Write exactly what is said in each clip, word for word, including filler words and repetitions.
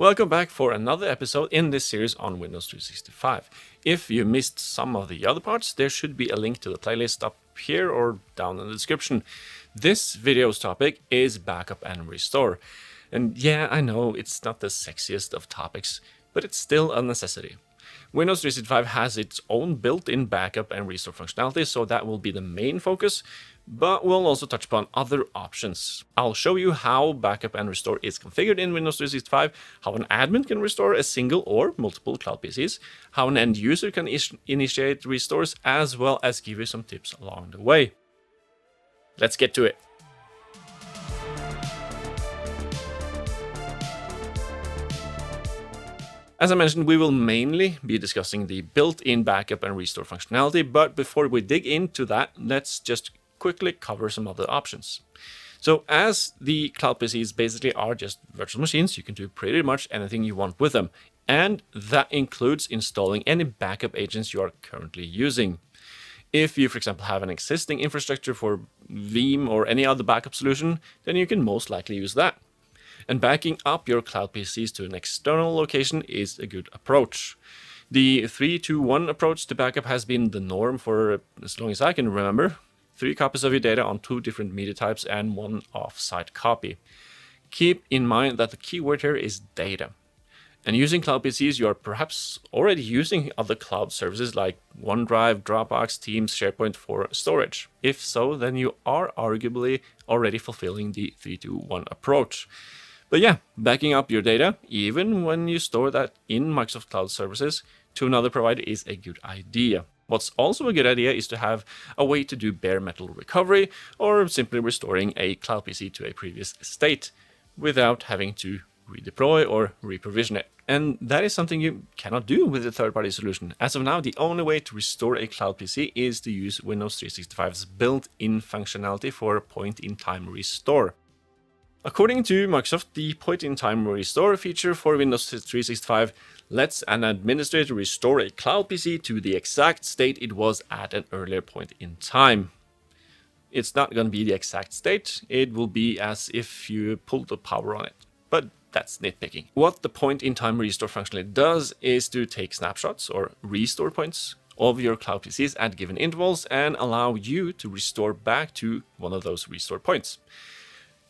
Welcome back for another episode in this series on Windows three sixty-five. If you missed some of the other parts, there should be a link to the playlist up here or down in the description. This video's topic is backup and restore. And yeah, I know it's not the sexiest of topics, but it's still a necessity. Windows three sixty-five has its own built-in backup and restore functionality, so that will be the main focus, but we'll also touch upon other options. I'll show you how backup and restore is configured in Windows three sixty-five, how an admin can restore a single or multiple cloud P Cs, how an end user can initiate restores, as well as give you some tips along the way. Let's get to it. As I mentioned, we will mainly be discussing the built-in backup and restore functionality, but before we dig into that, let's just quickly cover some other options. So as the cloud P Cs basically are just virtual machines, you can do pretty much anything you want with them. And that includes installing any backup agents you are currently using. If you, for example, have an existing infrastructure for Veeam or any other backup solution, then you can most likely use that. And backing up your cloud P Cs to an external location is a good approach. The three two one approach to backup has been the norm for as long as I can remember. Three copies of your data on two different media types and one off-site copy. Keep in mind that the keyword here is data. And using cloud P Cs, you are perhaps already using other cloud services like OneDrive, Dropbox, Teams, SharePoint for storage. If so, then you are arguably already fulfilling the three two one approach. But yeah, backing up your data, even when you store that in Microsoft Cloud Services, to another provider is a good idea. What's also a good idea is to have a way to do bare metal recovery or simply restoring a cloud P C to a previous state without having to redeploy or reprovision it. And that is something you cannot do with a third-party solution. As of now, the only way to restore a cloud P C is to use Windows three sixty-five's built-in functionality for point-in-time restore. According to Microsoft, the point-in-time restore feature for Windows three sixty-five lets an administrator restore a cloud P C to the exact state it was at an earlier point in time. It's not going to be the exact state. It will be as if you pulled the power on it, but that's nitpicking. What the point-in-time restore functionality does is to take snapshots or restore points of your cloud P Cs at given intervals and allow you to restore back to one of those restore points.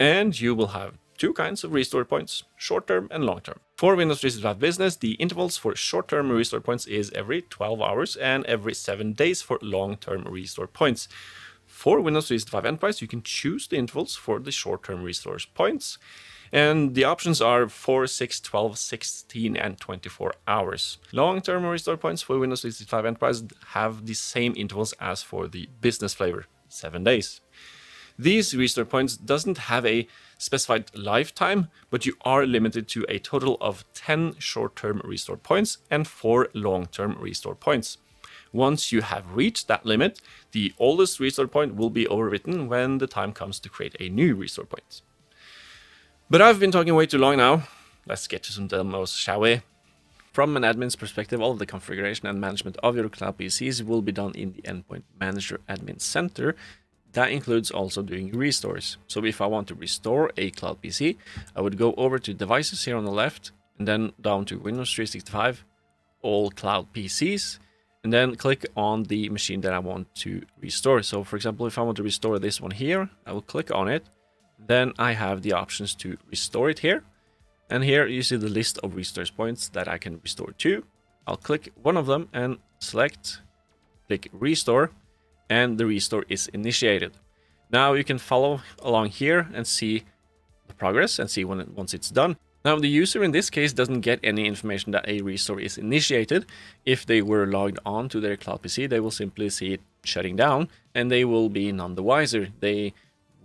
And you will have two kinds of restore points, short-term and long-term. For Windows three sixty-five Business, the intervals for short-term restore points is every twelve hours and every seven days for long-term restore points. For Windows three sixty-five Enterprise, you can choose the intervals for the short-term restore points. And the options are four, six, twelve, sixteen, and twenty-four hours. Long-term restore points for Windows three sixty-five Enterprise have the same intervals as for the Business flavor, seven days. These restore points doesn't have a specified lifetime, but you are limited to a total of ten short-term restore points and four long-term restore points. Once you have reached that limit, the oldest restore point will be overwritten when the time comes to create a new restore point. But I've been talking way too long now. Let's get to some demos, shall we? From an admin's perspective, all of the configuration and management of your cloud P Cs will be done in the Endpoint Manager Admin Center. That includes also doing restores. So if I want to restore a cloud P C, I would go over to Devices here on the left, and then down to Windows three sixty-five, All Cloud P Cs, and then click on the machine that I want to restore. So for example, if I want to restore this one here, I will click on it. Then I have the options to restore it here. And here you see the list of restore points that I can restore to. I'll click one of them and select, click Restore, and the restore is initiated. Now you can follow along here and see the progress and see when it, once it's done. Now the user in this case doesn't get any information that a restore is initiated. If they were logged on to their cloud P C, they will simply see it shutting down and they will be none the wiser. They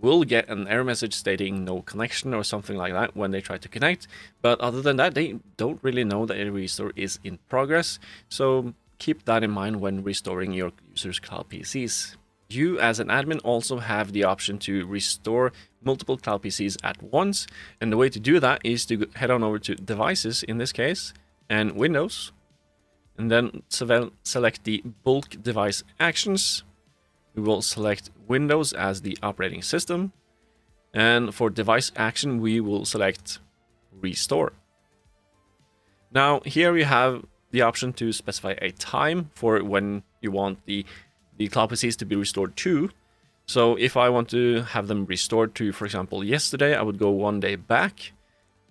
will get an error message stating no connection or something like that when they try to connect. But other than that, they don't really know that a restore is in progress. So keep that in mind when restoring your users' cloud P Cs. You as an admin also have the option to restore multiple cloud P Cs at once. And the way to do that is to head on over to Devices in this case and Windows, and then select the Bulk Device Actions. We will select Windows as the operating system. And for device action, we will select Restore. Now here you have the option to specify a time for when you want the, the cloud P Cs to be restored to. So if I want to have them restored to, for example, yesterday, I would go one day back.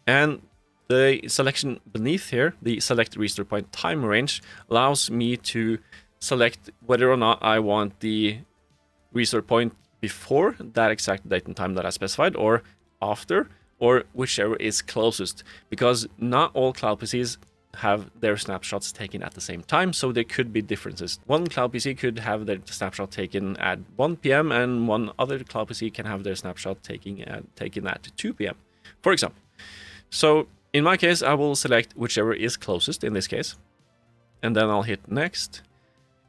And the selection beneath here, the select restore point time range, allows me to select whether or not I want the restore point before that exact date and time that I specified, or after, or whichever is closest, because not all cloud P Cs have their snapshots taken at the same time, so there could be differences. One cloud P C could have their snapshot taken at one P M and one other cloud P C can have their snapshot taken at, taken at two P M, for example. So in my case, I will select whichever is closest in this case, and then I'll hit next.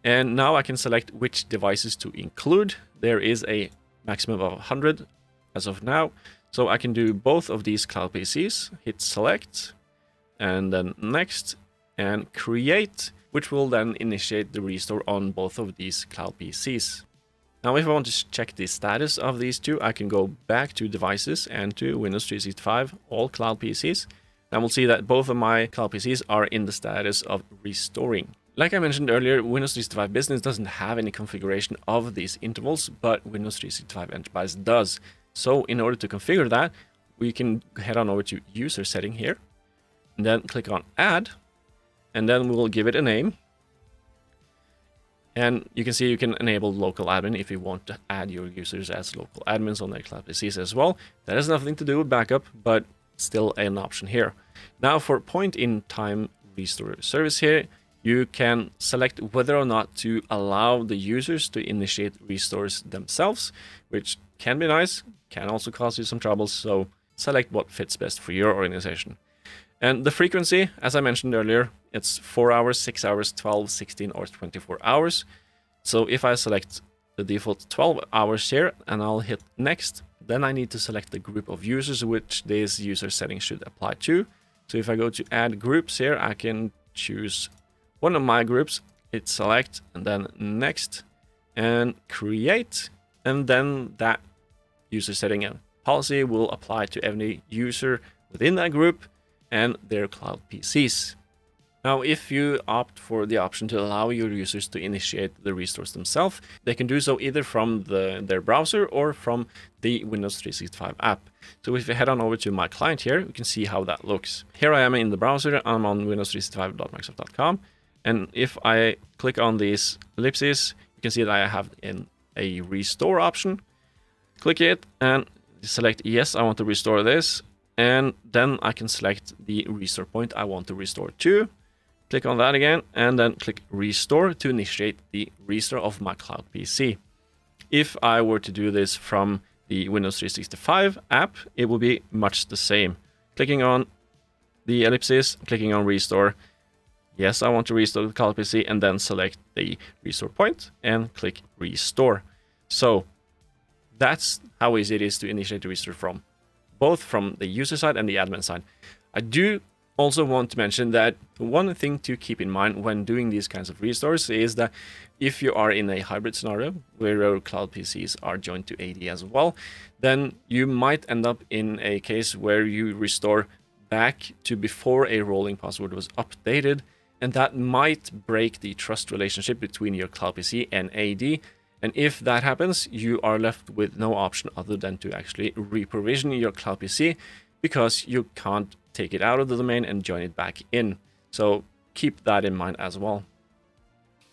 And now I can select which devices to include. There is a maximum of one hundred as of now. So I can do both of these cloud P Cs, hit select, and then next, and create, which will then initiate the restore on both of these cloud P Cs. Now, if I want to check the status of these two, I can go back to devices and to Windows three sixty-five, all cloud P Cs. And we'll see that both of my cloud P Cs are in the status of restoring. Like I mentioned earlier, Windows three sixty-five Business doesn't have any configuration of these intervals, but Windows three sixty-five Enterprise does. So in order to configure that, we can head on over to user setting here, and then click on add, and then we will give it a name. And you can see you can enable local admin if you want to add your users as local admins on their cloud P Cs as well. That has nothing to do with backup, but still an option here. Now for point in time restore service here, you can select whether or not to allow the users to initiate restores themselves, which can be nice, can also cause you some troubles. So select what fits best for your organization. And the frequency, as I mentioned earlier, it's four hours, six hours, twelve, sixteen, or twenty-four hours. So if I select the default twelve hours here and I'll hit next, then I need to select the group of users which this user setting should apply to. So if I go to add groups here, I can choose one of my groups, hit select, and then next, and create. And then that user setting and policy will apply to every user within that group and their cloud P Cs. Now, if you opt for the option to allow your users to initiate the restores themselves, they can do so either from the, their browser or from the Windows three sixty-five app. So if we head on over to my client here, we can see how that looks. Here I am in the browser. I'm on Windows three sixty-five dot Microsoft dot com. And if I click on these ellipses, you can see that I have in a restore option. Click it and select, yes, I want to restore this. And then I can select the restore point I want to restore to. Click on that again, and then click restore to initiate the restore of my cloud P C. If I were to do this from the Windows three sixty-five app, it will be much the same. Clicking on the ellipsis, clicking on restore. Yes, I want to restore the cloud P C, and then select the restore point and click restore. So that's how easy it is to initiate the restore from both from the user side and the admin side. I do also want to mention that one thing to keep in mind when doing these kinds of restores is that if you are in a hybrid scenario where your cloud P Cs are joined to A D as well, then you might end up in a case where you restore back to before a rolling password was updated, and that might break the trust relationship between your cloud P C and A D. And if that happens, you are left with no option other than to actually re-provision your cloud P C, because you can't take it out of the domain and join it back in. So keep that in mind as well.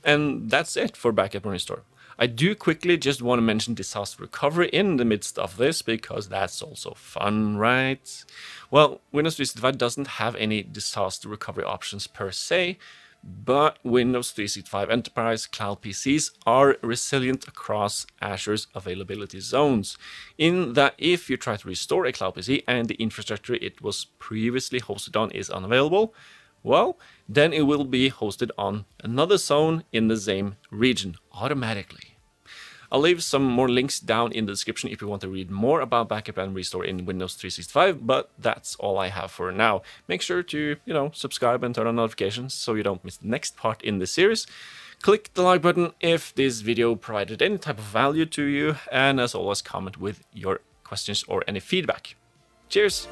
And that's it for backup and restore. I do quickly just want to mention disaster recovery in the midst of this, because that's also fun, right? Well, Windows three sixty-five doesn't have any disaster recovery options per se, but Windows three sixty-five Enterprise cloud P Cs are resilient across Azure's availability zones, in that if you try to restore a cloud P C and the infrastructure it was previously hosted on is unavailable, well, then it will be hosted on another zone in the same region automatically. I'll leave some more links down in the description if you want to read more about backup and restore in Windows three sixty-five, but that's all I have for now. Make sure to, you know, subscribe and turn on notifications so you don't miss the next part in this series. Click the like button if this video provided any type of value to you, and as always, comment with your questions or any feedback. Cheers!